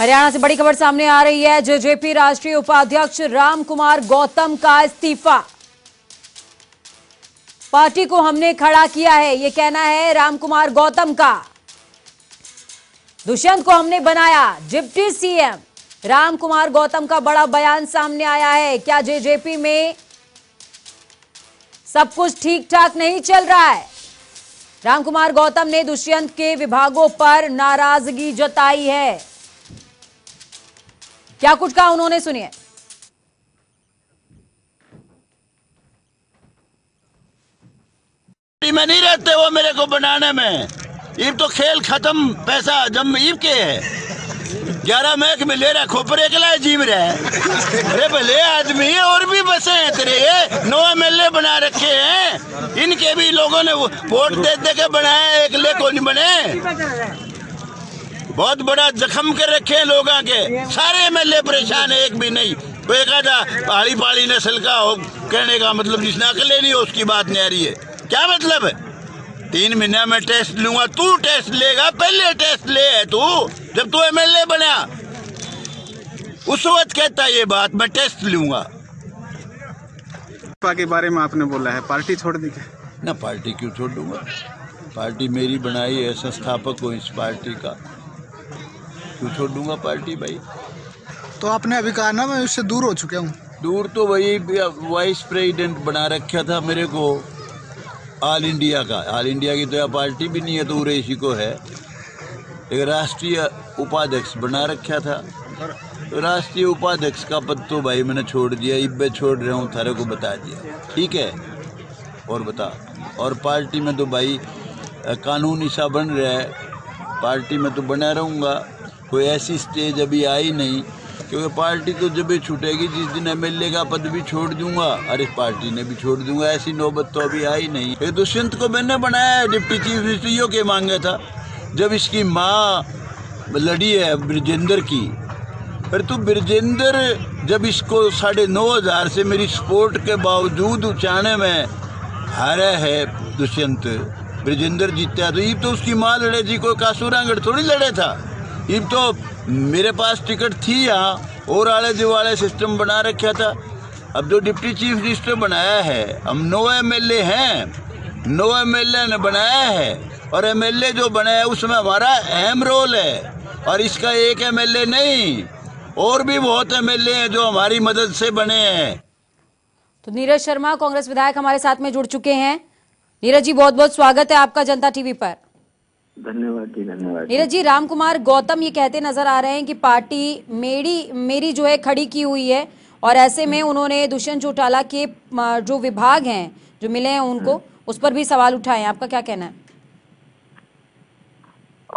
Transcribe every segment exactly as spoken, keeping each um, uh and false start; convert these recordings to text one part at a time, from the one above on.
हरियाणा से बड़ी खबर सामने आ रही है। जेजेपी राष्ट्रीय उपाध्यक्ष राम कुमार गौतम का इस्तीफा, पार्टी को हमने खड़ा किया है, ये कहना है राम कुमार गौतम का। दुष्यंत को हमने बनाया डिप्टी सीएम, राम कुमार गौतम का बड़ा बयान सामने आया है। क्या जेजेपी में सब कुछ ठीक ठाक नहीं चल रहा है? राम कुमार गौतम ने दुष्यंत के विभागों पर नाराजगी जताई है। क्या कुछ कहा उन्होंने, सुनिए। मैं नहीं रहते वो मेरे को बनाने में, इब तो खेल खत्म, पैसा जम इब के है। ग्यारह मैक में ले रहा खोपरे के लाए जीव रहा है। अरे भले आदमी और भी बसे हैं तेरे, नौ एम एल ए बना रखे हैं, इनके भी लोगों ने वोट दे दे के बनाया, एक ले को नहीं बने। बहुत बड़ा जख्म कर रखे हैं लोग आगे, सारे एमएलए परेशान है, एक भी नहीं। तो एक आधा पहाड़ी पहाड़ी नस्ल का हो, कहने का मतलब जिसने अकल नहीं हो उसकी बात नहीं आ रही है। क्या मतलब है? तीन महीना में टेस्ट लूंगा, तू टेस्ट लेगा? पहले टेस्ट ले है तू, जब तू एमएलए बना उस वक्त कहता ये बात मैं टेस्ट लूंगा। के बारे में आपने बोला है पार्टी छोड़ दी ना? पार्टी क्यों छोड़ दूंगा, पार्टी मेरी बनाई है, संस्थापक हो इस पार्टी का, क्यों छोड़ दूंगा पार्टी भाई। तो आपने अभी कहा ना मैं उससे दूर हो चुका हूँ। दूर तो वही वाइस प्रेसिडेंट बना रखा था मेरे को ऑल इंडिया का, ऑल इंडिया की तो यह पार्टी भी नहीं है तो उरे इसी को है। एक राष्ट्रीय उपाध्यक्ष बना रखा था, तो राष्ट्रीय उपाध्यक्ष का पद तो भाई मैंने छोड़ दिया, इब्बे छोड़ रहा हूँ, थारे को बता दिया। ठीक है और बता, और पार्टी में तो भाई कानून सा बन रहा है, पार्टी में तो बना रहूँगा, कोई ऐसी स्टेज अभी आई नहीं, क्योंकि पार्टी तो जब भी छूटेगी, जिस दिन एमएलए का पद भी छोड़ दूंगा, अरे पार्टी ने भी छोड़ दूंगा, ऐसी नौबत तो अभी आई नहीं। ये दुष्यंत को मैंने बनाया डिप्टी चीफ मिनिस्टर के मांगे था, जब इसकी माँ लड़ी है ब्रजेंद्र की, पर तो ब्रजेंद्र जब इसको साढ़े नौ हज़ार से मेरी सपोर्ट के बावजूद उचाने में हारा है दुष्यंत, ब्रजेंद्र जीता, तो ये तो उसकी माँ लड़े थी, कोई कासूरांगड़ थोड़ी लड़े था। इब तो मेरे पास टिकट थी यहाँ, और आले दिवाले सिस्टम बना रखा था। अब जो डिप्टी चीफ मिनिस्टर बनाया है, हम नौ एमएलए हैं, नौ एमएलए ने बनाया है, और एमएलए जो बनाया उसमें हमारा अहम रोल है, और इसका एक एमएलए नहीं, और भी बहुत एमएलए हैं जो हमारी मदद से बने हैं। तो नीरज शर्मा कांग्रेस विधायक हमारे साथ में जुड़ चुके हैं। नीरज जी बहुत बहुत स्वागत है आपका जनता टीवी पर। धन्यवाद जी, धन्यवाद। नीरज जी, राम कुमार गौतम ये कहते नजर आ रहे हैं कि पार्टी मेरी मेरी जो है खड़ी की हुई है, और ऐसे में उन्होंने दुष्यंत चौटाला के जो विभाग हैं जो मिले हैं उनको, उस पर भी सवाल उठाए हैं। आपका क्या कहना है?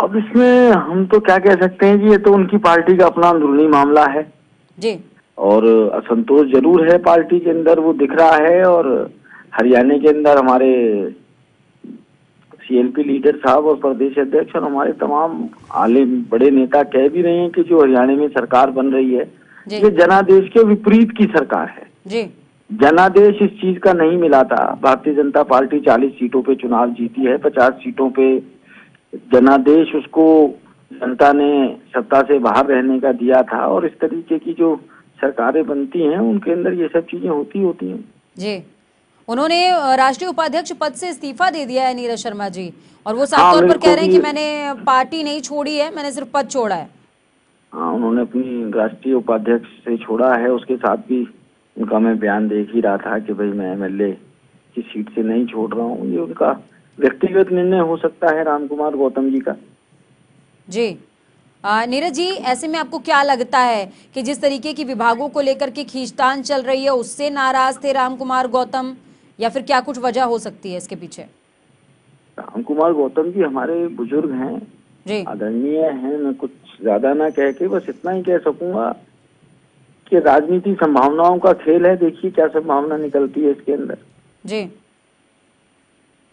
अब इसमें हम तो क्या कह सकते हैं जी, ये तो उनकी पार्टी का अपना अंदरूनी मामला है जी, और असंतोष जरूर है पार्टी के अंदर, वो दिख रहा है। और हरियाणा के अंदर हमारे सीएलपी लीडर साहब और प्रदेश अध्यक्ष और हमारे तमाम आले बड़े नेता कह भी रहे हैं कि जो हरियाणा में सरकार बन रही है ये जनादेश के विपरीत की सरकार है जी। जनादेश इस चीज का नहीं मिला था। भारतीय जनता पार्टी चालीस सीटों पे चुनाव जीती है, पचास सीटों पे जनादेश उसको जनता ने सत्ता से बाहर रहने का दिया था, और इस तरीके की जो सरकारें बनती हैं उनके अंदर ये सब चीजें होती होती हैं जी। उन्होंने राष्ट्रीय उपाध्यक्ष पद से इस्तीफा दे दिया है नीरज शर्मा जी, और वो साफ तौर पर कह रहे हैं कि मैंने पार्टी नहीं छोड़ी है, मैंने सिर्फ पद छोड़ा है। हाँ, उन्होंने अपनी राष्ट्रीय उपाध्यक्ष से छोड़ा है, उसके साथ भी उनका मैं बयान देख ही रहा था कि भाई मैं एमएलए की सीट से नहीं छोड़ रहा हूँ। ये उनका व्यक्तिगत निर्णय हो सकता है राम कुमार गौतम जी का जी। नीरज जी, ऐसे में आपको क्या लगता है कि जिस तरीके की विभागों को लेकर के खींचतान चल रही है, उससे नाराज थे राम कुमार गौतम, या फिर क्या कुछ वजह हो सकती है इसके पीछे? राम कुमार गौतम जी हमारे बुजुर्ग हैं, आदरणीय हैं, मैं कुछ ज्यादा ना कह के बस इतना ही कह सकूंगा कि राजनीति संभावनाओं का खेल है, देखिए क्या संभावना निकलती है इसके अंदर जी।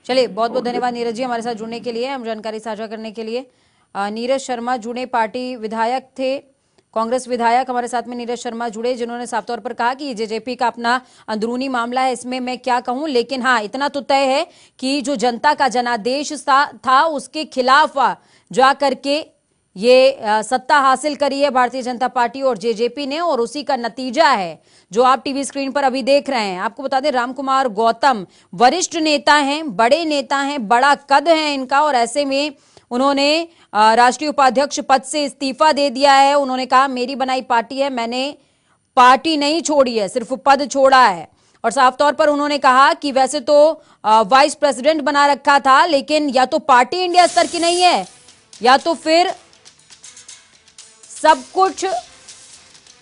चलिए, बहुत बहुत धन्यवाद नीरज जी हमारे साथ जुड़ने के लिए, हम जानकारी साझा करने के लिए। नीरज शर्मा जुड़े, पार्टी विधायक थे, कांग्रेस विधायक हमारे साथ में नीरज शर्मा जुड़े, जिन्होंने साफ तौर पर कहा कि ये जेजेपी का अपना अंदरूनी मामला है, इसमें मैं क्या कहूं, लेकिन हाँ इतना तो तय है कि जो जनता का जनादेश था उसके खिलाफ जा करके ये सत्ता हासिल करी है भारतीय जनता पार्टी और जेजेपी ने, और उसी का नतीजा है जो आप टीवी स्क्रीन पर अभी देख रहे हैं। आपको बता दें, राम कुमार गौतम वरिष्ठ नेता हैं, बड़े नेता हैं, बड़ा कद है इनका, और ऐसे में उन्होंने राष्ट्रीय उपाध्यक्ष पद से इस्तीफा दे दिया है। उन्होंने कहा मेरी बनाई पार्टी है, मैंने पार्टी नहीं छोड़ी है, सिर्फ पद छोड़ा है। और साफ तौर पर उन्होंने कहा कि वैसे तो वाइस प्रेसिडेंट बना रखा था, लेकिन या तो पार्टी इंडिया स्तर की नहीं है या तो फिर सब कुछ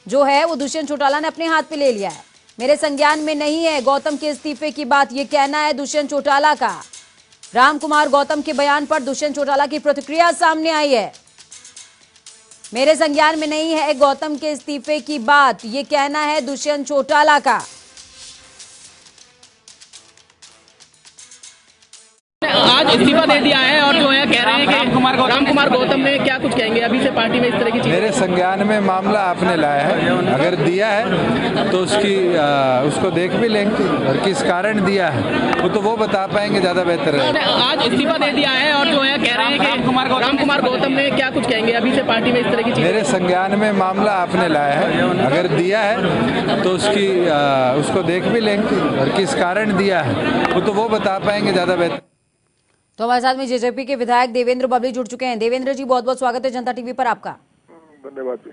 जो है वो दुष्यंत चौटाला ने अपने हाथ पे ले लिया है। मेरे संज्ञान में नहीं है गौतम के इस्तीफे की बात, ये कहना है दुष्यंत चौटाला का। राम कुमार गौतम के बयान पर दुष्यंत चौटाला की प्रतिक्रिया सामने आई है। मेरे संज्ञान में नहीं है गौतम के इस्तीफे की बात, ये कहना है दुष्यंत चौटाला का। आज इस्तीफा दे दिया है और जो है कह रहे हैं कि राम कुमार गौतम राम कुमार गौतम ने क्या कुछ कहेंगे अभी से पार्टी में इस तरह की चीज़? मेरे संज्ञान में मामला आपने लाया है, अगर दिया है तो उसकी आ, उसको देख भी लेंगे और किस कारण दिया है वो तो वो बता पाएंगे, ज़्यादा बेहतर है। आज इस्तीफा दे दिया है और जो है कह रहे हैं कि राम कुमार राम कुमार गौतम ने क्या कुछ कहेंगे अभी से पार्टी में इस तरह की चीज़? मेरे संज्ञान में मामला आपने लाया है, अगर दिया है तो उसकी आ, उसको देख भी लेंगे और किस कारण दिया है वो तो वो बता पाएंगे, ज़्यादा बेहतर। तो हमारे साथ में जेजेपी के विधायक देवेंद्र बबली जुड़ चुके हैं। देवेंद्र जी, बहुत बहुत स्वागत है जनता टीवी पर आपका। धन्यवाद जी।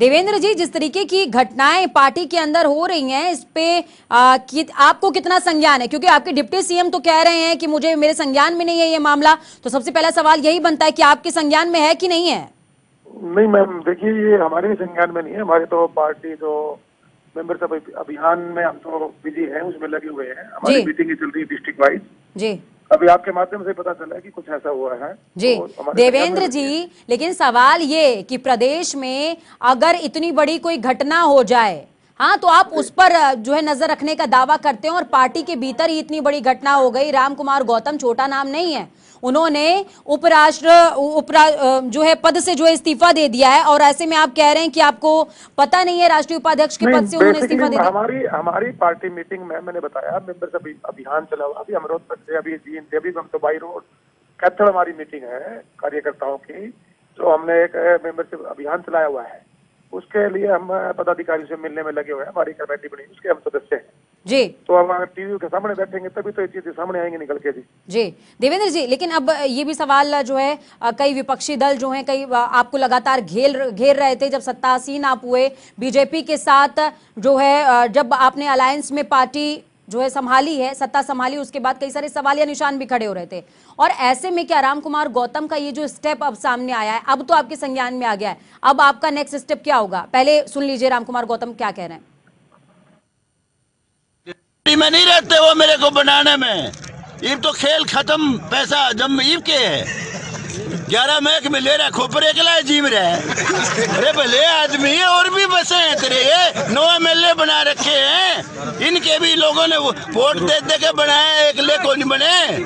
देवेंद्र जी, जिस तरीके की घटनाएं पार्टी के अंदर हो रही हैं, इस पे आ, कि, आपको कितना संज्ञान है? क्योंकि आपके डिप्टी सीएम तो कह रहे हैं कि मुझे मेरे संज्ञान में नहीं है ये मामला, तो सबसे पहला सवाल यही बनता है कि आपके संज्ञान में है कि नहीं है? नहीं मैम, देखिए ये हमारे संज्ञान में नहीं है। हमारे तो पार्टी जो मेंबरशिप अभियान में हम तो बिजी है, उसमें लगे हुए हैं। हमारी मीटिंग चल रही है डिस्ट्रिक्ट वाइज जी, अभी आपके माध्यम से पता चला है कि कुछ ऐसा हुआ है जी। तो देवेंद्र जी, लेकिन सवाल ये कि प्रदेश में अगर इतनी बड़ी कोई घटना हो जाए, हाँ, तो आप उस पर जो है नजर रखने का दावा करते हैं, और पार्टी के भीतर ही इतनी बड़ी घटना हो गई। राम कुमार गौतम छोटा नाम नहीं है, उन्होंने उपराष्ट्र उपरा जो है पद से जो है इस्तीफा दे दिया है, और ऐसे में आप कह रहे हैं कि आपको पता नहीं है राष्ट्रीय उपाध्यक्ष के पद से उन्होंने इस्तीफा दे दिया। हमारी हमारी पार्टी मीटिंग में मैंने बताया, मेंबर्स अभियान चला हुआ, अभी अमरोद तक से अभी जी अभी हम तो बाई रोड कैथल हमारी मीटिंग है कार्यकर्ताओं की, जो हमने एक मेंबरशिप अभियान चलाया हुआ है। उसके लिए हम पदाधिकारी से मिलने में लगे हुए हैं, हमारी कमेटी बनी उसके हम सदस्य हैं जी। तो अब अगर टीवी के सामने बैठेंगे तभी तो ये चीजें सामने आएंगी निकल के जी। जी देवेंद्र जी, लेकिन अब ये भी सवाल जो है, कई विपक्षी दल जो हैं, कई आपको लगातार घेर घेर रहे थे जब सत्तासीन आप हुए बीजेपी के साथ, जो है जब आपने अलायंस में पार्टी जो है संभाली है, सत्ता संभाली, उसके बाद कई सारे सवाल या निशान भी खड़े हो रहे थे। और ऐसे में क्या राम कुमार गौतम का ये जो स्टेप अब सामने आया है, अब तो आपके संज्ञान में आ गया है, अब आपका नेक्स्ट स्टेप क्या होगा? पहले सुन लीजिए राम कुमार गौतम क्या कह रहे हैं। में नहीं रहते वो मेरे को बनाने में, इब तो खेल खत्म, पैसा जम इब के है, ग्यारह मैक में ले रहा खोपरे के लाए जीम रहा है। अरे भले आदमी है, और भी बसे हैं तेरे, नौ एम एल ए बना रखे हैं, इनके भी लोगों ने वोट दे दे के बनाए, एक ले को नहीं बने,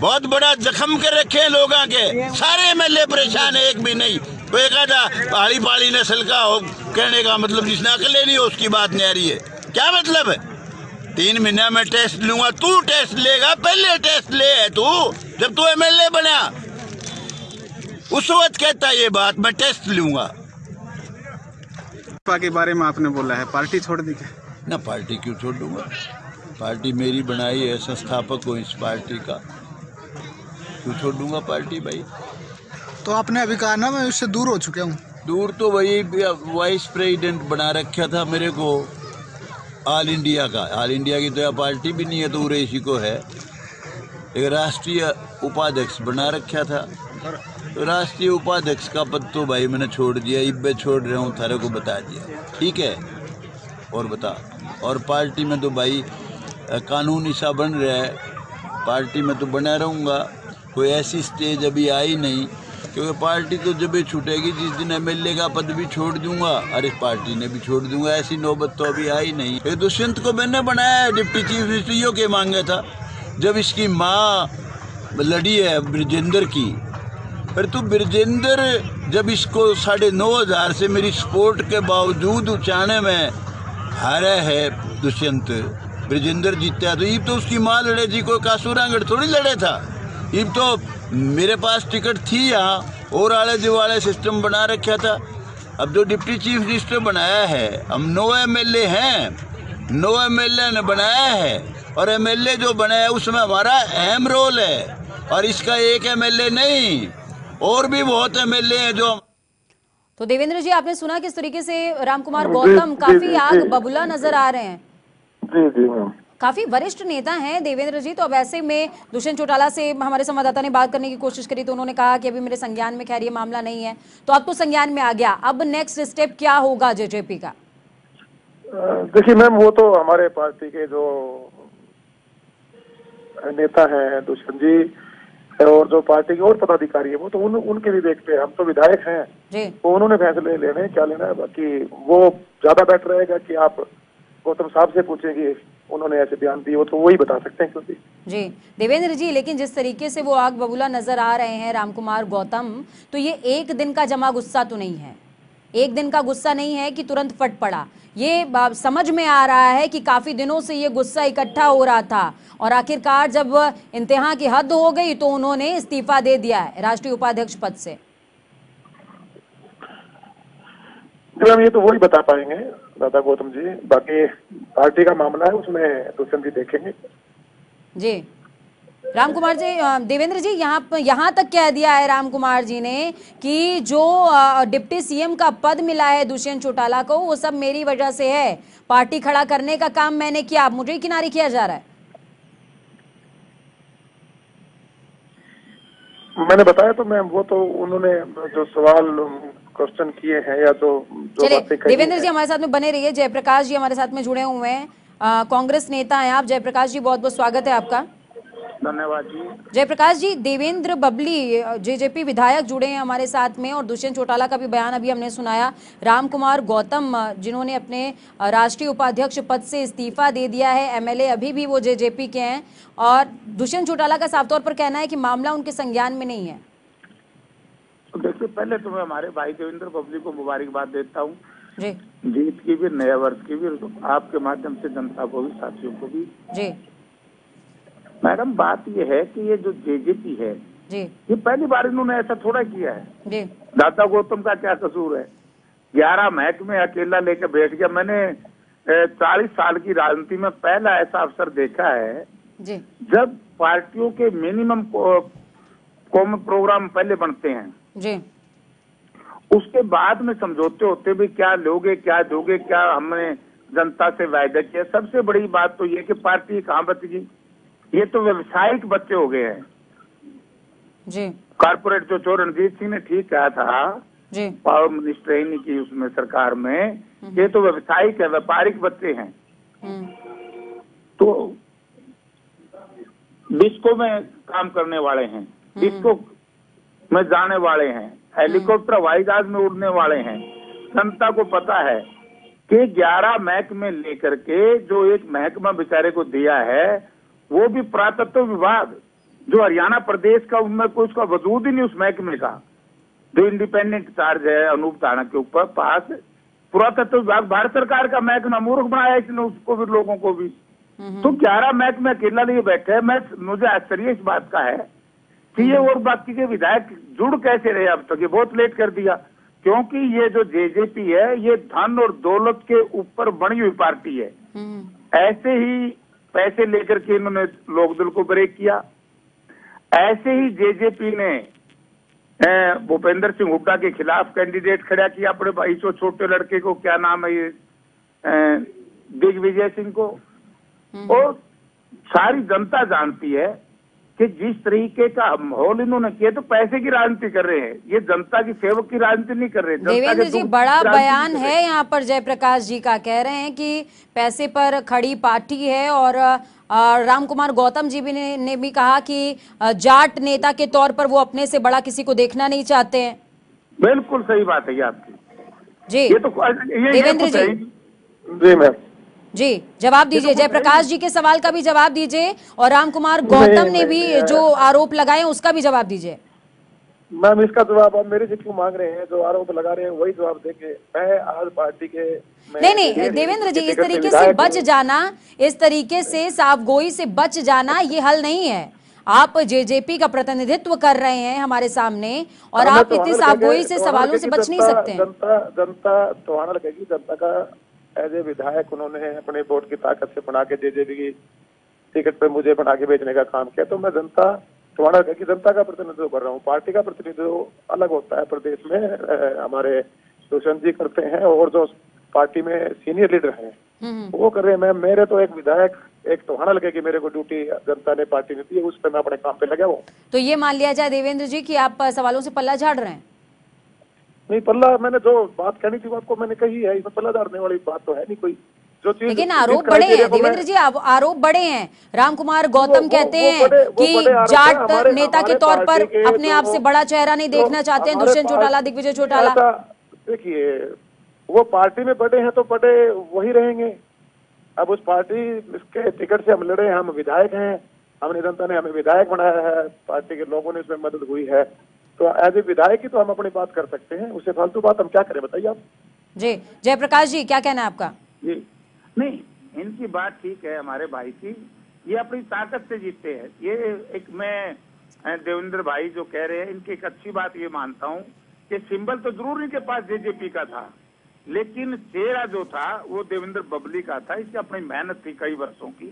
बहुत बड़ा जख्म कर रखे हैं लोग आगे। सारे एम एल ए परेशान है, एक भी नहीं, तो एक आधा आड़ी पाड़ी नस्ल का हो, कहने का मतलब जिसने अकले नहीं हो उसकी बात नहीं आ रही है। क्या मतलब है? तीन महीने में टेस्ट लूंगा, तू टेस्ट लेगा, पहले टेस्ट ले है तू, जब तू एमएलए बना उस वक्त कहता ये बात, मैं टेस्ट लूंगा। पार्टी के बारे में आपने बोला है, पार्टी छोड़ दी क्या? ना, पार्टी क्यों छोड़ दूंगा, पार्टी मेरी बनाई है, संस्थापक हूँ इस पार्टी का, क्यों छोड़ दूंगा पार्टी भाई? तो आपने अभी कहा ना मैं उससे दूर हो चुका हूँ। दूर तो वही वाइस प्रेसिडेंट बना रखा था मेरे को ऑल इंडिया का, ऑल इंडिया की तो पार्टी भी नहीं है, तो उसी को है। एक राष्ट्रीय उपाध्यक्ष बना रखा था, तो राष्ट्रीय उपाध्यक्ष का पद तो भाई मैंने छोड़ दिया, इब्बे छोड़ रहा हूँ, थारे को बता दिया, ठीक है। और बता, और पार्टी में तो भाई कानून हिस्सा बन रहा है, पार्टी में तो बना रहूँगा, कोई ऐसी स्टेज अभी आई नहीं, क्योंकि पार्टी तो जब भी छूटेगी, जिस दिन एमएलए का पद भी छोड़ दूंगा, अरे पार्टी ने भी छोड़ दूंगा, ऐसी नौबत तो अभी आई नहीं। ये दुष्यंत को मैंने बनाया डिप्टी चीफ मिनिस्टर, यो के मांगा था जब इसकी माँ लड़ी है ब्रजेंद्र की, पर तू ब्रजेंद्र जब इसको साढ़े नौ हजार से मेरी सपोर्ट के बावजूद उचाने में हारा है दुष्यंत, ब्रजेंद्र जीता, तो ये तो उसकी माँ लड़े जी, कोई कासूरांगड़ थोड़ी लड़े था। ये तो मेरे पास टिकट थी यहाँ, और आले दिवाले सिस्टम बना रखा था। अब जो डिप्टी चीफ मिनिस्टर बनाया है, हम नौ एमएलए हैं, नौ एमएलए ने बनाया है और एमएलए जो बनाया है उसमें हमारा अहम रोल है और इसका एक एमएलए नहीं और भी बहुत एमएलए हैं जो। तो देवेंद्र जी, आपने सुना किस तरीके से राम कुमार गौतम काफी आग बबूला नजर आ रहे हैं। जी जी मैम, काफी वरिष्ठ नेता हैं देवेंद्र जी। तो अब ऐसे में दुष्यंत चौटाला से हमारे संवाददाता ने बात करने की कोशिश करी तो उन्होंने कहा कि अभी मेरे संज्ञान में खैर ये मामला नहीं है, तो अब तो संज्ञान में आ गया, अब नेक्स्ट स्टेप क्या होगा जेजेपी का? देखिए मैम, वो तो हमारे पार्टी के जो नेता हैं दुष्यंत जी और जो पार्टी के और पदाधिकारी है वो तो उन, उनके भी देखते हैं। हम तो विधायक हैं तो उन्होंने फैसले लेने क्या लेना, बाकी वो ज्यादा बेटर रहेगा कि आप गौतम साहब से पूछेगी, उन्होंने ऐसे बयान दिए, वो तो वही बता सकते हैं क्योंकि। जी देवेंद्र जी, लेकिन जिस तरीके से वो आग बबूला नजर आ रहे हैं राम कुमार गौतम, तो ये एक दिन का जमा गुस्सा तो नहीं है, एक दिन का गुस्सा नहीं है कि तुरंत फट पड़ा। ये समझ में आ रहा है कि काफी दिनों से ये गुस्सा इकट्ठा हो रहा था और आखिरकार जब इंतहा की हद हो गई तो उन्होंने इस्तीफा दे दिया है राष्ट्रीय उपाध्यक्ष पद से। तो हम ये तो वही बता पाएंगे दादा गौतम जी, बाकी पार्टी का मामला है उसमें दुष्यंत जी देखेंगे। जी राम कुमार जी, देवेंद्र जी यहाँ यहाँ तक कह दिया है राम कुमार जी ने कि जो डिप्टी सीएम का पद मिला है दुष्यंत चौटाला को वो सब मेरी वजह से है, पार्टी खड़ा करने का काम मैंने किया, आप मुझे किनारे किया जा रहा है। मैंने बताया तो मैम, वो तो उन्होंने जो सवाल क्वेश्चन किए हैं या तो जो बातें। देवेंद्र जी हमारे साथ में बने रहिए, जयप्रकाश जी हमारे साथ में जुड़े हुए हैं, कांग्रेस नेता हैं आप। जयप्रकाश जी बहुत बहुत स्वागत है आपका। धन्यवाद जी। जयप्रकाश जी, देवेंद्र बबली जेजेपी विधायक जुड़े हैं हमारे साथ में और दुष्यंत चौटाला का भी बयान अभी हमने सुनाया। राम कुमार गौतम जिन्होंने अपने राष्ट्रीय उपाध्यक्ष पद से इस्तीफा दे दिया है, एमएलए अभी भी वो जेजेपी के हैं और दुष्यंत चौटाला का साफ तौर पर कहना है कि मामला उनके संज्ञान में नहीं है। देखिए, पहले तो मैं हमारे भाई देवेंद्र बबली को मुबारकबाद देता हूँ जी, जीत की भी, नया वर्ष की भी, आपके माध्यम से जनता को भी, साथियों को भी। जी मैडम, बात ये है कि ये जो जेजेपी है जी, ये पहली बार इन्होंने ऐसा थोड़ा किया है जी। दादा गौतम का क्या कसूर है? ग्यारह महकमे अकेला लेके बैठ गया। मैंने चालीस साल की राजनीति में पहला ऐसा अवसर देखा है जी, जब पार्टियों के मिनिमम कॉमन प्रोग्राम पहले बनते हैं जी, उसके बाद में समझौते होते भी क्या लोगे क्या दोगे, क्या हमने जनता से वायदा किया। सबसे बड़ी बात तो ये कि पार्टी कहाँ बच गई, ये तो व्यवसायिक बच्चे हो गए हैं जी। कारपोरेट जो चोर रणजीत सिंह ने ठीक कहा था जी, पावर मिनिस्टर ही नहीं की उसमें सरकार में, ये तो व्यवसायिक है, व्यापारिक बच्चे हैं। तो डिस्को में काम करने वाले हैं, डिस्को में जाने वाले हैं, हेलीकॉप्टर हवाई जहाज में उड़ने वाले हैं। जनता को पता है कि ग्यारह महकमे लेकर के जो एक महकमा बेचारे को दिया है वो भी पुरातत्व विभाग जो हरियाणा प्रदेश का, उनमें कोई उसका वजूद ही नहीं उस महकमे का। जो इंडिपेंडेंट चार्ज है अनूप थाना के ऊपर पास पुरातत्व विभाग भारत सरकार का महकमा, मूर्ख बनाया इसने उसको भी, लोगों को भी। तो ग्यारह महकमे अकेला लिए बैठे हैं। मैं, मुझे आश्चर्य इस बात का है कि ये और बाकी के विधायक जुड़ कैसे रहे अब तक, ये बहुत लेट कर दिया। क्योंकि ये जो जेजेपी है ये धन और दौलत के ऊपर बनी हुई पार्टी है। ऐसे ही पैसे लेकर के इन्होंने लोकदल को ब्रेक किया, ऐसे ही जेजेपी ने भूपेंद्र सिंह हुड्डा के खिलाफ कैंडिडेट खड़ा किया अपने भाई को, छोटे लड़के को, क्या नाम है ये, दिग्विजय सिंह को। और सारी जनता जानती है कि जिस तरीके का माहौल इन्होंने किया तो पैसे की राजनीति कर रहे हैं, ये जनता की सेवक की राजनीति नहीं कर रहे। देवेंद्र जी, बड़ा बयान है यहाँ पर जयप्रकाश जी का, कह रहे हैं कि पैसे पर खड़ी पार्टी है और राम कुमार गौतम जी भी ने, ने भी कहा कि जाट नेता के तौर पर वो अपने से बड़ा किसी को देखना नहीं चाहते हैं। बिल्कुल सही बात है ये आपकी जी। ये तो देवेंद्र जी जी मैम जी, जवाब दीजिए, जयप्रकाश जी के सवाल का भी जवाब दीजिए और राम कुमार गौतम ने भी जो आरोप लगाए उसका भी जवाब दीजिए। मैम, इसका जवाब आप मेरे से क्यों मांग रहे हैं? जो आरोप लगा रहे हैं वही जवाब देंगे। मैं आज पार्टी के नहीं नहीं देवेंद्र जी, इस तरीके से बच जाना, इस तरीके से साफगोई से बच जाना ये हल नहीं है। आप जेजेपी का प्रतिनिधित्व कर रहे हैं हमारे सामने और आप इतनी साफगोई से सवालों से बच नहीं सकते। जनता जनता तोहाना लगेगी, जनता का एज ए विधायक उन्होंने अपने वोट की ताकत से बना के जेजेपी की टिकट पे मुझे बना के बेचने का काम किया, तो मैं जनता तोहाना लगेगी जनता का प्रतिनिधित्व कर रहा हूँ। पार्टी का प्रतिनिधित्व अलग होता है, प्रदेश में हमारे दुष्यंत जी करते हैं और जो पार्टी में सीनियर लीडर हैं वो कर रहे हैं। मैं मेरे तो एक विधायक एक तोहाना लगे कि मेरे को ड्यूटी जनता ने पार्टी ने दी, उस पर मैं अपने काम पे लगा हूँ। तो ये मान लिया जाए देवेंद्र जी कि आप सवालों से पल्ला झाड़ रहे हैं? नहीं, पल्ला मैंने जो बात कहनी थी आपको मैंने कही है, इसमें पल्ला झाड़ने वाली बात तो है नहीं कोई। लेकिन आरोप बड़े हैं देवेंद्र जी, आरोप बड़े हैं। राम कुमार गौतम कहते हैं कि जाट नेता के तौर पर अपने आप से बड़ा चेहरा नहीं देखना चाहते हैं दुष्यंत चौटाला, दिग्विजय चौटाला। देखिए वो पार्टी में बड़े हैं तो बड़े वही रहेंगे। अब उस पार्टी इसके टिकट से हम लड़े, हम विधायक हैं, हमने जनता ने हमें विधायक बनाया है, पार्टी के लोगों ने इसमें मदद हुई है, तो एज ए विधायक ही तो हम अपनी बात कर सकते हैं, उसे फालतू बात हम क्या करें बताइए आप जी। जयप्रकाश जी क्या कहना है आपका? जी नहीं, इनकी बात ठीक है हमारे भाई की, ये अपनी ताकत से जीतते हैं। ये एक मैं देवेंद्र भाई जो कह रहे हैं इनकी एक अच्छी बात ये मानता हूँ कि सिंबल तो जरूर इनके पास जेजेपी का था, लेकिन चेहरा जो था वो देवेंद्र बबली का था। इसकी अपनी मेहनत थी कई वर्षों की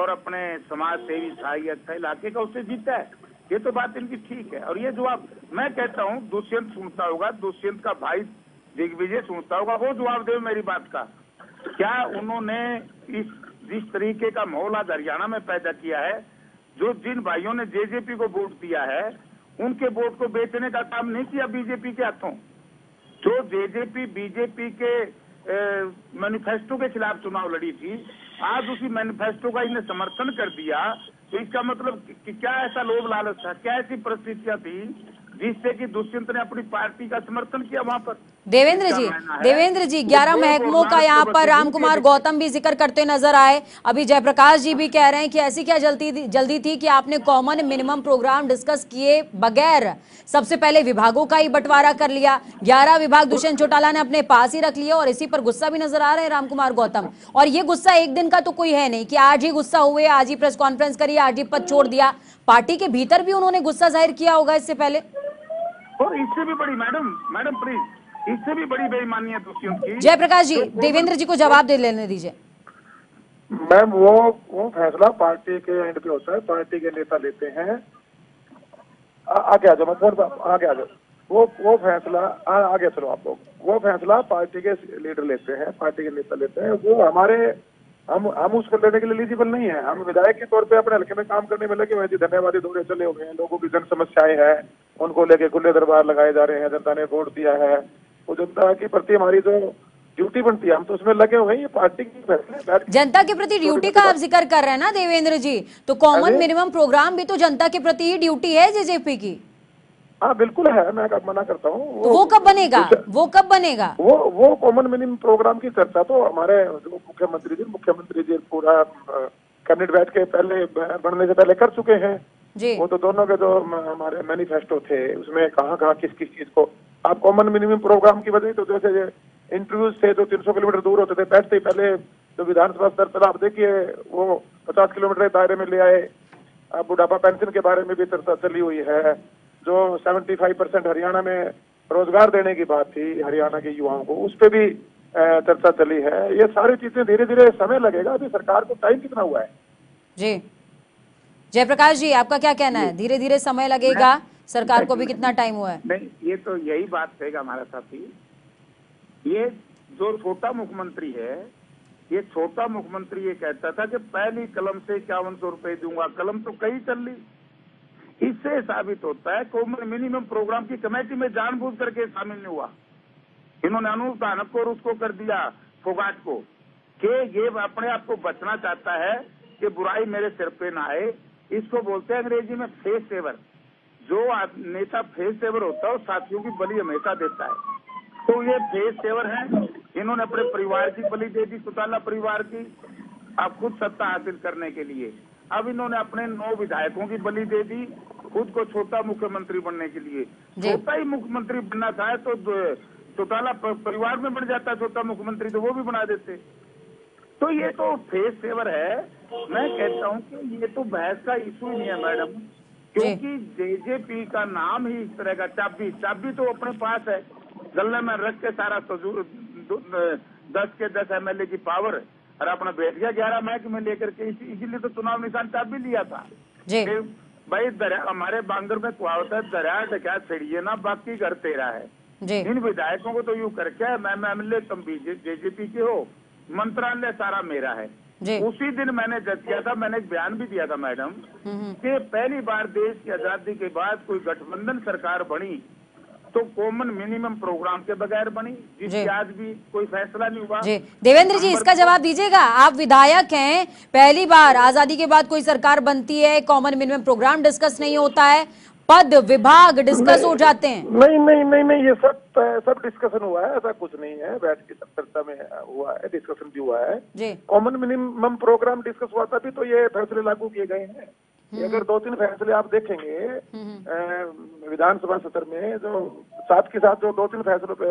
और अपने समाज सेवी सहायक था इलाके का, उससे जीता है। ये तो बात इनकी ठीक है। और ये जवाब मैं कहता हूँ दुष्यंत सुनता होगा, दुष्यंत का भाई दिग्विजय सुनता होगा, वो जवाब दे मेरी बात का। क्या उन्होंने इस जिस तरीके का माहौल आज हरियाणा में पैदा किया है, जो जिन भाइयों ने जेजेपी को वोट दिया है उनके वोट को बेचने का काम नहीं किया बीजेपी के हाथों। जो जेजेपी बीजेपी के मैनिफेस्टो के खिलाफ चुनाव लड़ी थी, आज उसी मैनिफेस्टो का इन्हें समर्थन कर दिया, तो इसका मतलब कि क्या ऐसा लोभ लालच था, क्या ऐसी परिस्थितियां थी जिससे कि दुष्यंत ने अपनी पार्टी का समर्थन किया वहां पर? देवेंद्र जी देवेंद्र जी ग्यारह महकमों का यहाँ पर राम कुमार गौतम भी जिक्र करते नजर आए। अभी जयप्रकाश जी भी कह रहे हैं कि ऐसी क्या जल्दी जल्दी थी कि आपने कॉमन मिनिमम प्रोग्राम डिस्कस किए बगैर सबसे पहले विभागों का ही बंटवारा कर लिया। ग्यारह विभाग दुष्यंत चौटाला ने अपने पास ही रख लिया और इसी पर गुस्सा भी नजर आ रहे हैं राम कुमार गौतम। और ये गुस्सा एक दिन का तो कोई है नहीं कि आज ही गुस्सा हुए, आज ही प्रेस कॉन्फ्रेंस करी, आज ही पद छोड़ दिया। पार्टी के भीतर भी उन्होंने गुस्सा जाहिर किया होगा इससे पहले। और इससे भी बड़ी मैडम मैडम प्लीज इससे भी बड़ी बेईमानी है दुष्यंत की। जयप्रकाश जी देवेंद्र जी को जवाब दे लेने दीजिए। मैम वो वो फैसला पार्टी के एंड पे होता है, पार्टी के नेता लेते हैं। आगे आ जाओ, मतलब आगे आ जाओ। वो वो फैसला आ, आगे चलो आप लोग। वो फैसला पार्टी के लीडर लेते हैं, पार्टी के नेता लेते हैं। वो हमारे हम हम उसको लेने के लिए एलिजिबल नहीं है। हम विधायक के तौर पे अपने हल्के में काम करने में लगे हुए जी, धन्यवादी दौरे चले हुए हैं, लोगों की जन समस्याएं हैं उनको लेके खुले दरबार लगाए जा रहे हैं, जनता ने वोट दिया है, वो जनता के प्रति हमारी जो ड्यूटी बनती है हम तो उसमें लगे हुए हैं। ये पार्टी की फैसले जनता के प्रति ड्यूटी का आप जिक्र कर रहे हैं ना देवेंद्र जी, तो कॉमन मिनिमम प्रोग्राम भी तो जनता के प्रति ही ड्यूटी है जेजेपी की। हाँ बिल्कुल है, मैं मना करता हूँ। वो, वो कब बनेगा वो कब बनेगा वो वो कॉमन मिनिमम प्रोग्राम की चर्चा तो हमारे जो मुख्यमंत्री जी मुख्यमंत्री जी पूरा कैबिनेट बैठ के पहले बनने से पहले कर चुके हैं जी। वो तो दोनों के जो हमारे मैनिफेस्टो थे उसमें कहाँ कहाँ किस किस चीज को आप कॉमन मिनिमम प्रोग्राम की वजह तो जैसे इंटरव्यूज थे जो तीन सौ किलोमीटर दूर होते थे, बैठते ही पहले जो विधानसभा स्तर पर आप देखिए वो पचास किलोमीटर के दायरे में ले आए। अब बुढ़ापा पेंशन के बारे में भी चर्चा चली हुई है, जो पचहत्तर परसेंट हरियाणा में रोजगार देने की बात थी हरियाणा के युवाओं को, उस पर भी चर्चा चली है। ये सारी चीजें धीरे धीरे समय लगेगा, अभी सरकार को टाइम कितना हुआ है जी। जयप्रकाश जी आपका क्या कहना है? धीरे धीरे समय लगेगा, सरकार को भी कितना टाइम हुआ है? नहीं, ये तो यही बात कहेगा हमारा साथी। ये जो छोटा मुख्यमंत्री है, ये छोटा मुख्यमंत्री ये कहता था कि पहली कलम से इक्यावन सौ रुपए दूंगा, कलम तो कई चल ली। इससे साबित होता है कॉमन मिनिमम प्रोग्राम की कमेटी में जानबूझ करके शामिल नहीं हुआ। इन्होंने अनूप दानव को और उसको कर दिया फोगाट को कि ये अपने आप को बचना चाहता है कि बुराई मेरे सिर पे ना आए। इसको बोलते हैं अंग्रेजी में फेस सेवर। जो नेता फेस सेवर होता है वो साथियों की बलि हमेशा देता है, तो ये फेस सेवर है। इन्होंने अपने परिवार की बलि दे दी, चौटाला परिवार की, अब खुद सत्ता हासिल करने के लिए। अब इन्होंने अपने नौ विधायकों की बलि दे दी खुद को छोटा मुख्यमंत्री बनने के लिए। छोटा ही मुख्यमंत्री बनना था तो चौटाला परिवार में बन जाता छोटा मुख्यमंत्री, तो वो भी बना देते। तो ये तो फेस सेवर है मैं कहता हूँ कि ये तो बहस का इशू नहीं है मैडम, क्योंकि जेजेपी का नाम ही इस तरह का, चाबी चाबी तो अपने पास है, गले में रख के सारा दस के दस एमएलए की पावर, और अपना बैठ गया ग्यारह मैच में लेकर के, इसीलिए तो चुनाव निशान चाबी लिया था भाई। दरिया हमारे बांगर में कहावत है, दरिया डकैत छड़िए ना, बाकी घर तेरा है। इन विधायकों को तो यूँ करके मैम एमएलए तुम जेजेपी के हो, मंत्रालय सारा मेरा है। उसी दिन मैंने जज किया था, मैंने एक बयान भी दिया था मैडम कि पहली बार देश की आजादी के बाद कोई गठबंधन सरकार बनी तो कॉमन मिनिमम प्रोग्राम के बगैर बनी, जिसकी आज भी कोई फैसला नहीं हुआ। देवेंद्र जी, इसका जवाब दीजिएगा, आप विधायक हैं, पहली बार आजादी के बाद कोई सरकार बनती है, कॉमन मिनिमम प्रोग्राम डिस्कस नहीं होता है, पद विभाग डिस्कस हो जाते हैं। नहीं नहीं नहीं नहीं ये सब सब डिस्कशन हुआ है, ऐसा कुछ नहीं है, बैठ के सब चर्चा में हुआ है, डिस्कशन भी हुआ है। कॉमन मिनिमम प्रोग्राम डिस्कस हुआ था भी तो ये फैसले लागू किए गए हैं। अगर दो तीन फैसले आप देखेंगे विधानसभा सत्र में जो साथ के साथ जो दो तीन फैसलों पे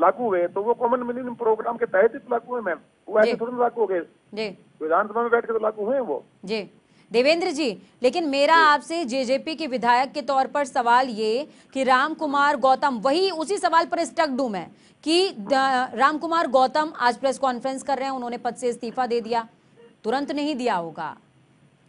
लागू हुए तो वो कॉमन मिनिमम प्रोग्राम के तहत ही लागू हुए मैम, वो ऐसे थोड़ी लागू हो गए, विधानसभा में बैठ के तो लागू हुए वो। जी देवेंद्र जी, लेकिन मेरा आपसे जेजेपी के विधायक के तौर पर सवाल ये कि राम कुमार गौतम, वही उसी सवाल पर स्टक हूं मैं कि राम कुमार गौतम आज प्रेस कॉन्फ्रेंस कर रहे हैं, उन्होंने पद से इस्तीफा दे दिया, तुरंत नहीं दिया होगा,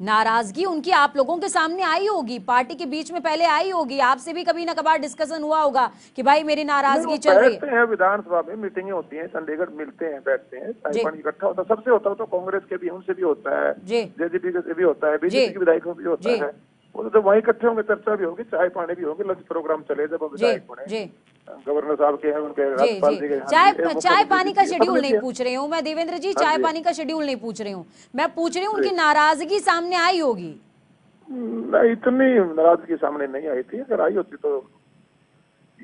नाराजगी उनकी आप लोगों के सामने आई होगी, पार्टी के बीच में पहले आई होगी, आपसे भी कभी ना कभार डिस्कशन हुआ होगा कि भाई मेरी नाराजगी चल रही है। विधानसभा में मीटिंगें होती हैं, चंडीगढ़ मिलते हैं, बैठते हैं, इकट्ठा होता है, सबसे होता है, तो कांग्रेस के भी उनसे भी होता है, जेजेपी से भी होता है, बीजेपी के विधायकों भी होता है, वो तो वही इकट्ठे होंगे, चर्चा भी होगी, चाय पानी भी होगी, लंच प्रोग्राम चले, जब गवर्नर साहब के हैं उनके राज्यपाल जी के, चाय चाय पानी का शेड्यूल नहीं पूछ रही हूँ मैं देवेंद्र जी, चाय पानी का शेड्यूल नहीं पूछ रही हूँ मैं, पूछ रही हूँ उनकी नाराजगी सामने आई होगी। इतनी नाराजगी सामने नहीं आई थी, अगर आई होती तो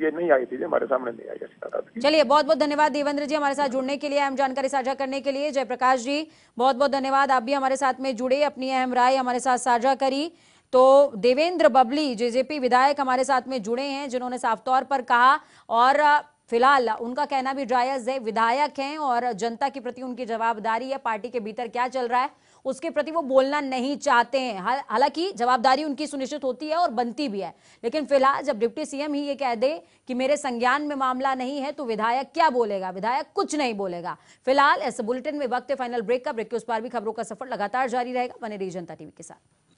ये नहीं आई थी, हमारे सामने नहीं आई ऐसी। चलिए, बहुत बहुत धन्यवाद देवेंद्र जी हमारे साथ जुड़ने के लिए, अहम जानकारी साझा करने के लिए। जयप्रकाश जी, बहुत बहुत धन्यवाद, आप भी हमारे साथ में जुड़े, अपनी अहम राय हमारे साथ साझा करी। तो देवेंद्र बबली जेजेपी विधायक हमारे साथ में जुड़े हैं, जिन्होंने साफ तौर पर कहा, और फिलहाल उनका कहना भी जायज़ है, विधायक हैं और जनता के प्रति उनकी जवाबदारी है, पार्टी के भीतर क्या चल रहा है उसके प्रति वो बोलना नहीं चाहते हैं। हालांकि जवाबदारी उनकी सुनिश्चित होती है और बनती भी है, लेकिन फिलहाल जब डिप्टी सीएम ही ये कह दे कि मेरे संज्ञान में मामला नहीं है तो विधायक क्या बोलेगा, विधायक कुछ नहीं बोलेगा। फिलहाल ऐसे बुलेटिन में वक्त है फाइनल ब्रेक का, ब्रेक के उस पार भी खबरों का सफर लगातार जारी रहेगा, बने रहिए जनता टीवी के साथ।